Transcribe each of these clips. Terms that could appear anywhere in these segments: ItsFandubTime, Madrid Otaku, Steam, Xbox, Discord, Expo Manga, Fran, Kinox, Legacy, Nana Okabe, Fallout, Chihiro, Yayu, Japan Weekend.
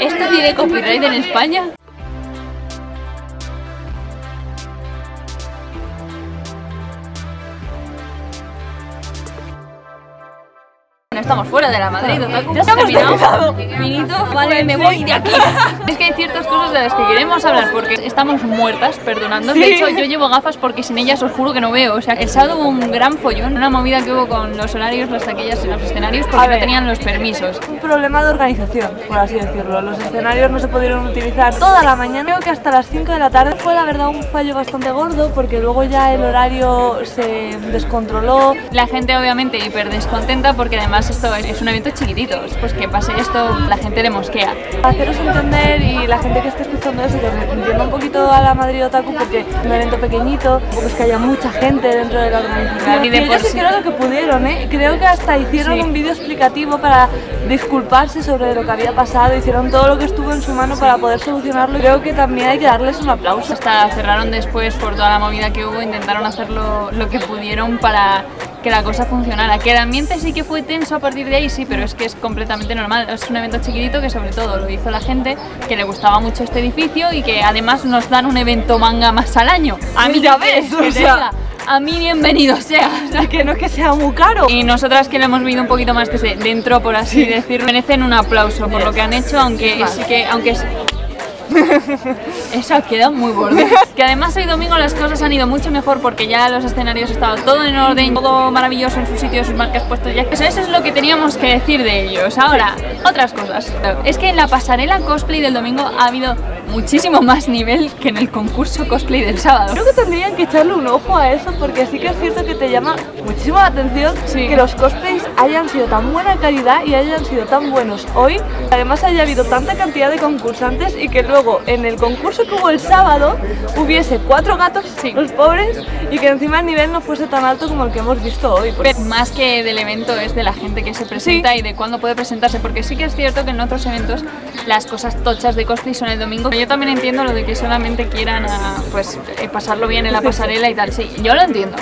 ¿Esto tiene copyright en España? No estamos fuera de la Madrid Otaku. Ya estamos terminado. Finito, vale, me voy de aquí. Es que hay ciertas cosas de las que queremos hablar porque estamos muertas, perdonando. Sí. De hecho, yo llevo gafas porque sin ellas os juro que no veo. O sea, el sábado hubo un gran follón, una movida que hubo con los horarios, las taquillas y los escenarios porque no tenían los permisos. Un problema de organización, por así decirlo. Los escenarios no se pudieron utilizar toda la mañana. Creo que hasta las 5 de la tarde fue, la verdad, un fallo bastante gordo porque luego ya el horario se descontroló. La gente, obviamente, hiper descontenta porque además esto es un evento chiquitito, pues que pase esto, la gente le mosquea. Haceros entender y la gente que esté escuchando eso, que entienda un poquito a la Madrid Otaku porque es un evento pequeñito, pues que haya mucha gente dentro de la organización. Y ellos hicieron lo que pudieron, ¿eh? Creo que hasta hicieron un vídeo explicativo para disculparse sobre lo que había pasado, hicieron todo lo que estuvo en su mano para poder solucionarlo. Creo que también hay que darles un aplauso. Hasta cerraron después por toda la movida que hubo, intentaron hacer lo que pudieron para que la cosa funcionara, que el ambiente sí que fue tenso a partir de ahí, sí, pero es que es completamente normal, es un evento chiquitito que sobre todo lo hizo la gente que le gustaba mucho este edificio y que además nos dan un evento manga más al año. A mí ya ves, o sea, a mí bienvenido sea, o sea, que no es que sea muy caro. Y nosotras que lo hemos vivido un poquito más desde dentro, por así decirlo, merecen un aplauso por lo que han hecho, aunque sí que, eso ha quedado muy borde. Que además hoy domingo las cosas han ido mucho mejor porque ya los escenarios han estado todo en orden, todo maravilloso en sus sitios, sus marcas puestas ya. Eso es lo que teníamos que decir de ellos. Ahora, otras cosas. Es que en la pasarela cosplay del domingo ha habido muchísimo más nivel que en el concurso cosplay del sábado. Creo que tendrían que echarle un ojo a eso porque sí que es cierto que te llama muchísimo la atención que los cosplays hayan sido tan buena calidad y hayan sido tan buenos hoy. Además haya habido tanta cantidad de concursantes y que luego en el concurso que hubo el sábado hubiese 4 gatos, los pobres, y que encima el nivel no fuese tan alto como el que hemos visto hoy. Pues. Más que del evento es de la gente que se presenta y de cuándo puede presentarse, porque sí que es cierto que en otros eventos las cosas tochas de cosplay son el domingo. Yo también entiendo lo de que solamente quieran pues, pasarlo bien en la pasarela y tal. Sí, yo lo entiendo.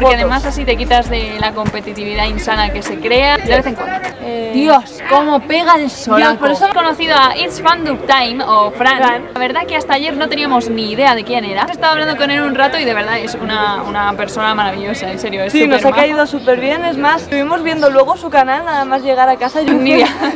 Porque además así te quitas de la competitividad insana que se crea de vez en cuando. Dios, cómo pega el sol. Por eso he conocido a ItsFandubTime o Fran. La verdad que hasta ayer no teníamos ni idea de quién era. Estaba hablando con él un rato y de verdad es una persona maravillosa, en serio. Es nos ha caído súper bien, es más, estuvimos viendo luego su canal nada más llegar a casa,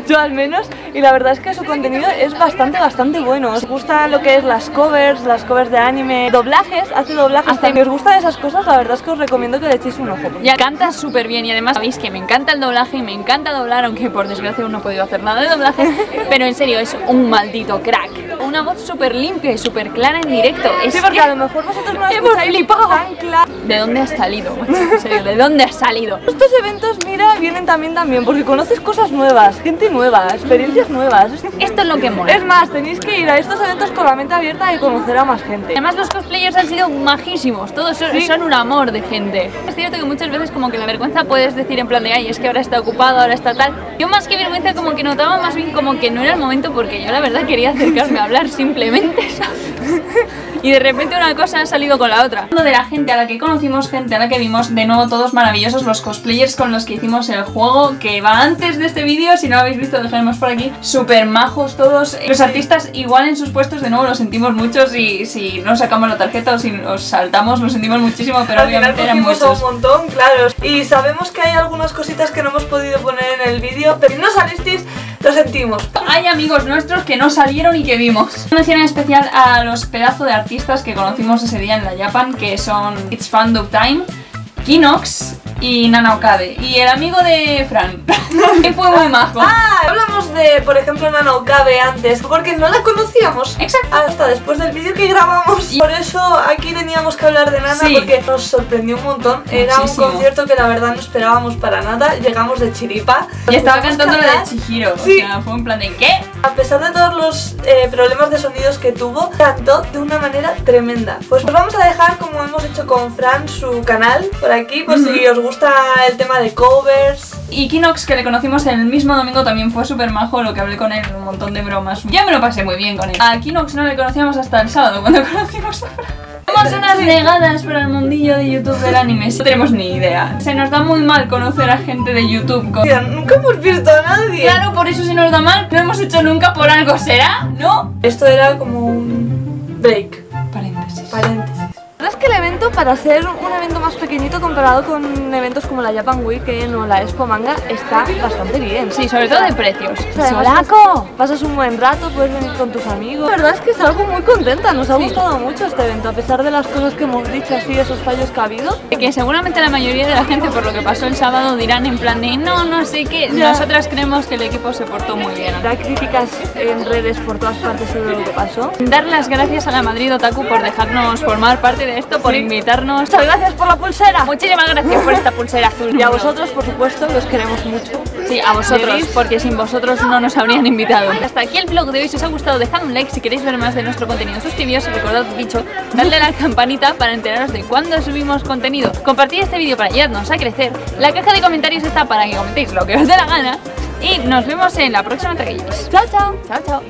yo al menos, y la verdad es que su contenido es bastante bueno. Os gusta lo que es las covers de anime, doblajes, hace doblajes. Si os gustan esas cosas, la verdad es que os recomiendo que le echéis un ojo. Ya canta súper bien y además sabéis que me encanta el doblaje y me encanta doblar, aunque por desgracia aún no he podido hacer nada de doblaje, pero en serio es un maldito crack. Una voz súper limpia y súper clara en directo. Sí, porque a lo mejor vosotros no la escucháis tan clara. ¿De dónde has salido, macho? En serio, ¿de dónde has salido? Estos eventos, mira, vienen también porque conoces cosas nuevas, gente nueva, experiencias nuevas. Esto es lo que mola. Es más, tenéis que ir a estos eventos con la mente abierta y conocer a más gente. Además, los cosplayers han sido majísimos, todos son un amor de gente. Es cierto que muchas veces como que la vergüenza puedes decir en plan de ay, es que ahora está ocupado, ahora está tal. Yo más que vergüenza como que notaba más bien como que no era el momento porque yo la verdad quería acercarme a hablar simplemente, ¿sabes? Y de repente una cosa ha salido con la otra. De la gente a la que conocimos, gente a la que vimos, de nuevo todos maravillosos los cosplayers con los que hicimos el juego que va antes de este vídeo, si no lo habéis visto dejaremos por aquí, súper majos todos. Los artistas igual en sus puestos, de nuevo lo sentimos muchos y si no sacamos la tarjeta o si nos saltamos lo sentimos muchísimo, pero al obviamente final eran muchos. Un montón, claro. Y sabemos que hay algunas cositas que no hemos podido poner en el vídeo, pero si no salisteis, lo sentimos. Hay amigos nuestros que no salieron y que vimos. Mención especial a los pedazos de artistas que conocimos ese día en la Japan, que son ItsFandubTime, Kinox y Nana Okabe. Y el amigo de Fran, que fue muy majo. Hablamos de, por ejemplo, Nana Okabe antes, porque no la conocíamos. Exacto. Hasta después del vídeo que grabamos. Y por eso aquí teníamos que hablar de Nana, porque nos sorprendió un montón. Era un concierto que la verdad no esperábamos para nada. Llegamos de chiripa. Y estaba cantando lo de Chihiro. O sea, fue un plan de ¿qué? A pesar de todos los problemas de sonidos que tuvo, cantó de una manera tremenda. Pues vamos a dejar, como hemos hecho con Fran, su canal por aquí, pues si os gusta el tema de covers. Y Kinox, que le conocimos el mismo domingo, también fue súper majo, lo que hablé con él, un montón de bromas. Ya me lo pasé muy bien con él. A Kinox no le conocíamos hasta el sábado, cuando conocimos a Fran. somos unas negadas para el mundillo de YouTube del anime. No tenemos ni idea. Se nos da muy mal conocer a gente de YouTube. Tía, nunca hemos visto a nadie. Claro, por eso se nos da mal. No hemos hecho nunca por algo, ¿será? ¿No? Esto era como un break. Paréntesis. Paréntesis. La verdad es que el evento, para ser un evento más pequeñito comparado con eventos como la Japan Weekend o la Expo Manga, está bastante bien. Sí, sobre todo de precios. O sea, ¡solaco! Pasas un buen rato, puedes venir con tus amigos. La verdad es que es algo muy contenta, nos ha gustado mucho este evento, a pesar de las cosas que hemos dicho así, esos fallos que ha habido. Que seguramente la mayoría de la gente, por lo que pasó el sábado, dirán en plan de no sé qué. Ya. Nosotras creemos que el equipo se portó muy bien. Da críticas en redes por todas partes sobre lo que pasó. Dar las gracias a la Madrid Otaku por dejarnos formar parte de esto, por invitarnos. Muchas gracias por la pulsera. Muchísimas gracias por esta pulsera azul. Y a vosotros, por supuesto, los queremos mucho. Sí, a vosotros, porque sin vosotros no nos habrían invitado. Hasta aquí el vlog de hoy. Si os ha gustado, dejad un like. Si queréis ver más de nuestro contenido, suscribíos. Y recordad, dicho, darle a la campanita para enteraros de cuando subimos contenido. Compartid este vídeo para ayudarnos a crecer. La caja de comentarios está para que comentéis lo que os dé la gana. Y nos vemos en la próxima entre ellos. Chao, chao. Chao, chao.